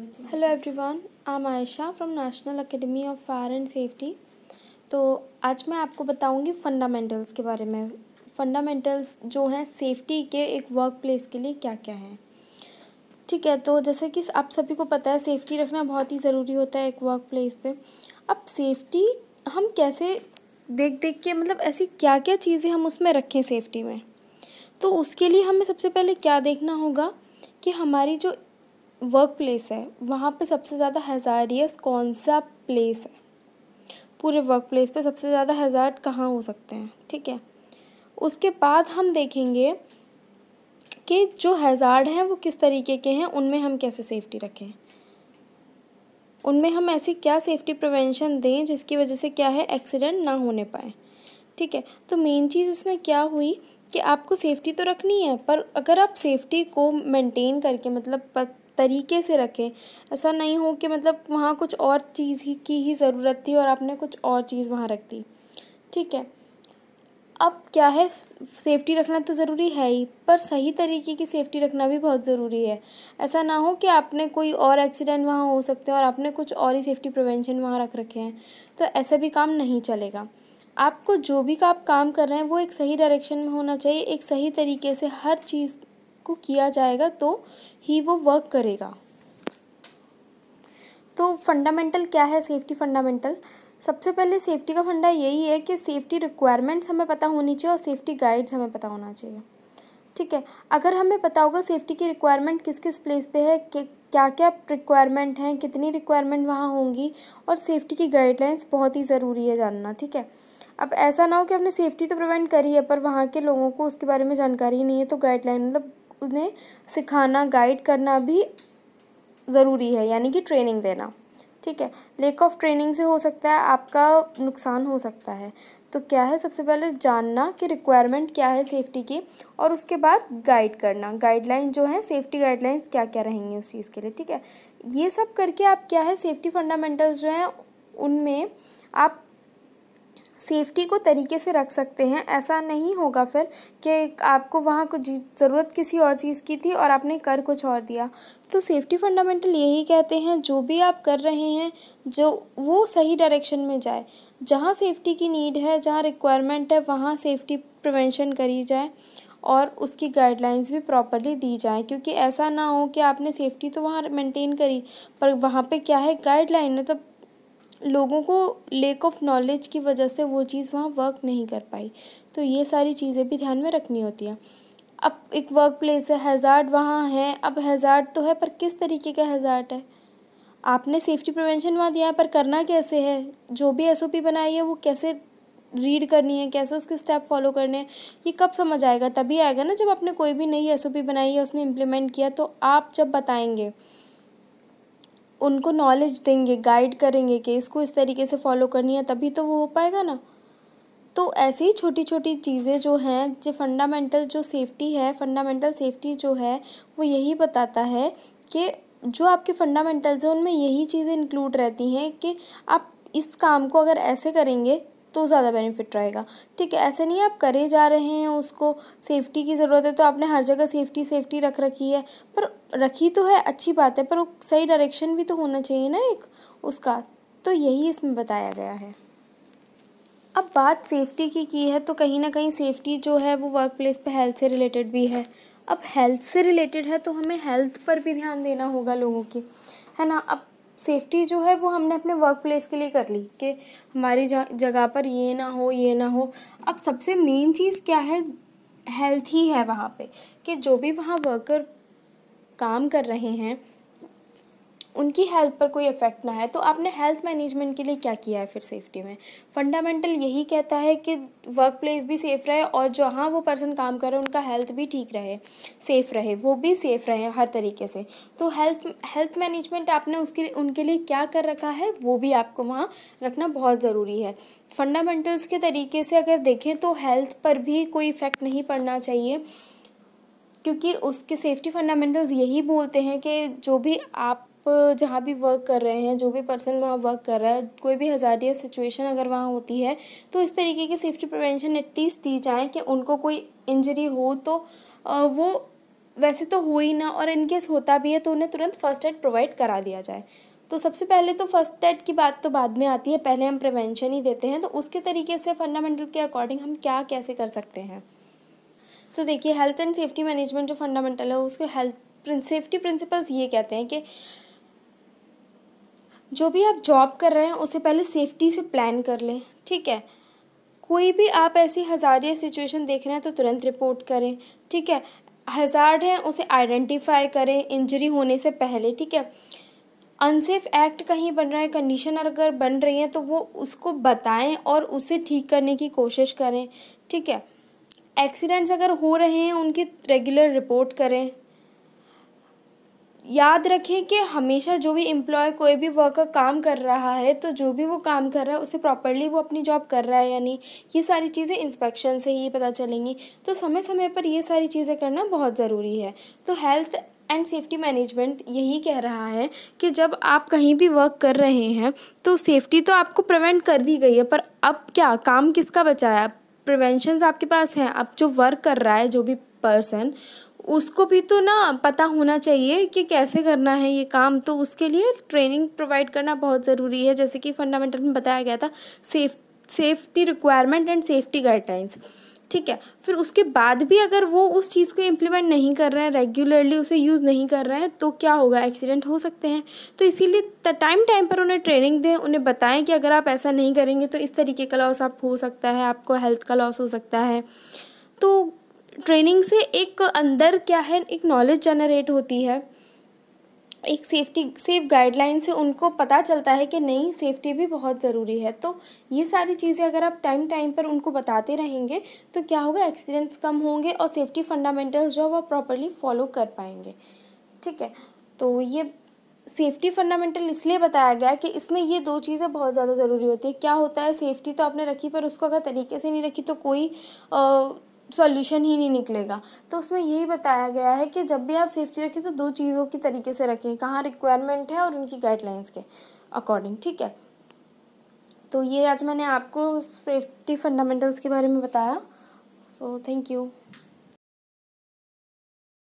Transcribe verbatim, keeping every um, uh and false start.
Hello everyone, I am Ayesha from national academy of fire and safety. तो आज मैं आपको बताऊंगी फंडामेंटल्स के बारे में। फंडामेंटल्स जो हैं सेफ्टी के एक वर्क प्लेस के लिए क्या क्या हैं, ठीक है। तो जैसे कि आप सभी को पता है, सेफ्टी रखना बहुत ही ज़रूरी होता है एक वर्क प्लेस पर। अब सेफ्टी हम कैसे देख देख के, मतलब ऐसी क्या क्या चीज़ें हम उसमें रखें सेफ्टी में, तो उसके लिए हमें सबसे पहले क्या देखना होगा कि हमारी जो वर्क प्लेस है वहाँ पे सबसे ज़्यादा हैज़ार्डियस कौन सा प्लेस है। पूरे वर्क प्लेस पर सबसे ज़्यादा हैज़ार्ड कहाँ हो सकते हैं, ठीक है। उसके बाद हम देखेंगे कि जो हैज़ार्ड हैं वो किस तरीके के हैं, उनमें हम कैसे सेफ्टी रखें, उनमें हम ऐसी क्या सेफ्टी प्रिवेंशन दें जिसकी वजह से क्या है एक्सीडेंट ना होने पाए, ठीक है। तो मेन चीज़ इसमें क्या हुई कि आपको सेफ्टी तो रखनी है, पर अगर आप सेफ्टी को मेंटेन करके, मतलब तरीके से रखें, ऐसा नहीं हो कि मतलब वहाँ कुछ और चीज़ ही की ही ज़रूरत थी और आपने कुछ और चीज़ वहाँ रख दी, ठीक है। अब क्या है, सेफ्टी रखना तो ज़रूरी है ही, पर सही तरीके की सेफ्टी रखना भी बहुत ज़रूरी है। ऐसा ना हो कि आपने कोई और एक्सीडेंट वहाँ हो सकते हैं और आपने कुछ और ही सेफ्टी प्रिवेंशन वहाँ रख रखे हैं, तो ऐसा भी काम नहीं चलेगा। आपको जो भी आप काम कर रहे हैं वो एक सही डायरेक्शन में होना चाहिए, एक सही तरीके से हर चीज़ को किया जाएगा तो ही वो वर्क करेगा। तो फंडामेंटल क्या है सेफ्टी फंडामेंटल? सबसे पहले सेफ्टी का फंडा यही है कि सेफ्टी रिक्वायरमेंट्स हमें पता होनी चाहिए और सेफ्टी गाइड्स हमें पता होना चाहिए, ठीक है। अगर हमें पता होगा सेफ्टी की रिक्वायरमेंट किस किस प्लेस पे है, क्या क्या रिक्वायरमेंट हैं, कितनी रिक्वायरमेंट वहाँ होंगी, और सेफ्टी की गाइडलाइंस बहुत ही ज़रूरी है जानना, ठीक है। अब ऐसा ना हो कि आपने सेफ्टी तो प्रिवेंट करी है पर वहाँ के लोगों को उसके बारे में जानकारी नहीं है, तो गाइडलाइन मतलब उन्हें सिखाना, गाइड करना भी ज़रूरी है, यानी कि ट्रेनिंग देना, ठीक है। लैक ऑफ ट्रेनिंग से हो सकता है आपका नुकसान हो सकता है। तो क्या है, सबसे पहले जानना कि रिक्वायरमेंट क्या है सेफ्टी की, और उसके बाद गाइड करना, गाइडलाइन जो है सेफ्टी गाइडलाइंस क्या क्या रहेंगी उस चीज़ के लिए, ठीक है। ये सब करके आप क्या है सेफ्टी फंडामेंटल्स जो हैं उनमें आप सेफ्टी को तरीके से रख सकते हैं। ऐसा नहीं होगा फिर कि आपको वहाँ कुछ ज़रूरत किसी और चीज़ की थी और आपने कर कुछ और दिया। तो सेफ्टी फंडामेंटल यही कहते हैं जो भी आप कर रहे हैं जो वो सही डायरेक्शन में जाए, जहाँ सेफ्टी की नीड है, जहाँ रिक्वायरमेंट है, वहाँ सेफ्टी प्रिवेंशन करी जाए और उसकी गाइडलाइंस भी प्रॉपरली दी जाए। क्योंकि ऐसा ना हो कि आपने सेफ्टी तो वहाँ मेंटेन करी पर वहाँ पे क्या है गाइडलाइन, मतलब लोगों को लैक ऑफ नॉलेज की वजह से वो चीज़ वहाँ वर्क नहीं कर पाई। तो ये सारी चीज़ें भी ध्यान में रखनी होती हैं। अब एक वर्क प्लेस है, हैज़ार्ड वहाँ है, अब हैज़ार्ड तो है पर किस तरीके का हैज़ार्ड है, आपने सेफ्टी प्रिवेंशन वहाँ दिया है पर करना कैसे है, जो भी एसओपी बनाई है वो कैसे रीड करनी है, कैसे उसके स्टेप फॉलो करने हैं, ये कब समझ आएगा? तभी आएगा ना जब आपने कोई भी नई एसओपी बनाई है, उसमें इम्प्लीमेंट किया, तो आप जब बताएंगे, उनको नॉलेज देंगे, गाइड करेंगे कि इसको इस तरीके से फॉलो करनी है, तभी तो वो हो पाएगा ना। तो ऐसे ही छोटी छोटी चीज़ें जो हैं, जो फंडामेंटल जो सेफ्टी है, फंडामेंटल सेफ्टी जो है वो यही बताता है कि जो आपके फंडामेंटल्स हैं उनमें यही चीज़ें इंक्लूड रहती हैं कि आप इस काम को अगर ऐसे करेंगे तो ज़्यादा बेनिफिट रहेगा, ठीक है। ऐसे नहीं आप करे जा रहे हैं, उसको सेफ्टी की ज़रूरत है तो आपने हर जगह सेफ्टी सेफ्टी रख रखी है, पर रखी तो है अच्छी बात है, पर सही डायरेक्शन भी तो होना चाहिए ना एक उसका, तो यही इसमें बताया गया है। अब बात सेफ्टी की की है तो कहीं ना कहीं सेफ्टी जो है वो वर्क प्लेस पर हेल्थ से रिलेटेड भी है। अब हेल्थ से रिलेटेड है तो हमें हेल्थ पर भी ध्यान देना होगा लोगों की, है ना। अब सेफ्टी जो है वो हमने अपने वर्क प्लेस के लिए कर ली कि हमारी जगह पर ये ना हो ये ना हो। अब सबसे मेन चीज़ क्या है, हेल्थ ही है वहाँ पे, कि जो भी वहाँ वर्कर काम कर रहे हैं उनकी हेल्थ पर कोई इफ़ेक्ट ना है। तो आपने हेल्थ मैनेजमेंट के लिए क्या किया है फिर सेफ्टी में? फंडामेंटल यही कहता है कि वर्क प्लेस भी सेफ़ रहे और जहाँ वो पर्सन काम कर रहे हैं उनका हेल्थ भी ठीक रहे, सेफ़ रहे, वो भी सेफ़ रहे हर तरीके से। तो हेल्थ हेल्थ मैनेजमेंट आपने उसके उनके लिए क्या कर रखा है वो भी आपको वहाँ रखना बहुत ज़रूरी है। फंडामेंटल्स के तरीके से अगर देखें तो हेल्थ पर भी कोई इफ़ेक्ट नहीं पड़ना चाहिए, क्योंकि उसके सेफ्टी फंडामेंटल्स यही बोलते हैं कि जो भी आप जहाँ भी वर्क कर रहे हैं, जो भी पर्सन वहाँ वर्क कर रहा है, कोई भी हज़ार्डियस सिचुएशन अगर वहाँ होती है तो इस तरीके की सेफ्टी प्रिवेंशन एटलीस्ट दी जाए कि उनको कोई इंजरी हो तो वो वैसे तो हो ही ना, और इनकेस होता भी है तो उन्हें तुरंत फ़र्स्ट एड प्रोवाइड करा दिया जाए। तो सबसे पहले तो फ़र्स्ट एड की बात तो बाद में आती है, पहले हम प्रिवेंशन ही देते हैं। तो उसके तरीके से फंडामेंटल के अकॉर्डिंग हम क्या कैसे कर सकते हैं, तो देखिए हेल्थ एंड सेफ्टी मैनेजमेंट जो फंडामेंटल है उसके हेल्थ सेफ्टी प्रिंसिपल्स ये कहते हैं कि जो भी आप जॉब कर रहे हैं उसे पहले सेफ्टी से प्लान कर लें, ठीक है। कोई भी आप ऐसी हज़ारिया सिचुएशन देख रहे हैं तो तुरंत रिपोर्ट करें, ठीक है। हज़ार्ड है उसे आइडेंटिफाई करें इंजरी होने से पहले, ठीक है। अनसेफ एक्ट कहीं बन रहा है, कंडीशन अगर बन रही है तो वो उसको बताएं और उसे ठीक करने की कोशिश करें, ठीक है। एक्सीडेंट्स अगर हो रहे हैं उनकी रेगुलर रिपोर्ट करें। याद रखें कि हमेशा जो भी एम्प्लॉय कोई भी वर्कर काम कर रहा है तो जो भी वो काम कर रहा है उसे प्रॉपर्ली वो अपनी जॉब कर रहा है या नहीं, ये सारी चीज़ें इंस्पेक्शन से ही पता चलेंगी। तो समय समय पर ये सारी चीज़ें करना बहुत ज़रूरी है। तो हेल्थ एंड सेफ्टी मैनेजमेंट यही कह रहा है कि जब आप कहीं भी वर्क कर रहे हैं तो सेफ्टी तो आपको प्रिवेंट कर दी गई है, पर अब क्या काम किसका बचा है, प्रिवेंशंस आपके पास हैं। अब जो वर्क कर रहा है जो भी पर्सन, उसको भी तो ना पता होना चाहिए कि कैसे करना है ये काम, तो उसके लिए ट्रेनिंग प्रोवाइड करना बहुत ज़रूरी है। जैसे कि फंडामेंटल में बताया गया था safe safety requirement and safety guidelines, ठीक है। फिर उसके बाद भी अगर वो उस चीज़ को इम्प्लीमेंट नहीं कर रहे हैं, रेगुलरली उसे यूज़ नहीं कर रहे हैं, तो क्या होगा, एक्सीडेंट हो सकते हैं। तो इसीलिए टाइम टाइम पर उन्हें ट्रेनिंग दें, उन्हें बताएं कि अगर आप ऐसा नहीं करेंगे तो इस तरीके का लॉस आप हो सकता है, आपको हेल्थ का लॉस हो सकता है। तो ट्रेनिंग से एक अंदर क्या है, एक नॉलेज जनरेट होती है, एक सेफ्टी सेफ गाइडलाइन से उनको पता चलता है कि नहीं सेफ्टी भी बहुत ज़रूरी है। तो ये सारी चीज़ें अगर आप टाइम टाइम पर उनको बताते रहेंगे तो क्या होगा, एक्सीडेंट्स कम होंगे और सेफ्टी फंडामेंटल्स जो वो प्रॉपरली फॉलो कर पाएंगे, ठीक है। तो ये सेफ्टी फंडामेंटल इसलिए बताया गया कि इसमें ये दो चीज़ें बहुत ज़्यादा ज़रूरी होती है। क्या होता है, सेफ्टी तो आपने रखी पर उसको अगर तरीके से नहीं रखी तो कोई आ, सॉल्यूशन ही नहीं निकलेगा। तो उसमें यही बताया गया है कि जब भी आप सेफ्टी रखें तो दो चीज़ों की तरीके से रखें, कहाँ रिक्वायरमेंट है और उनकी गाइडलाइंस के अकॉर्डिंग, ठीक है। तो ये आज मैंने आपको सेफ्टी फंडामेंटल्स के बारे में बताया। So thank you.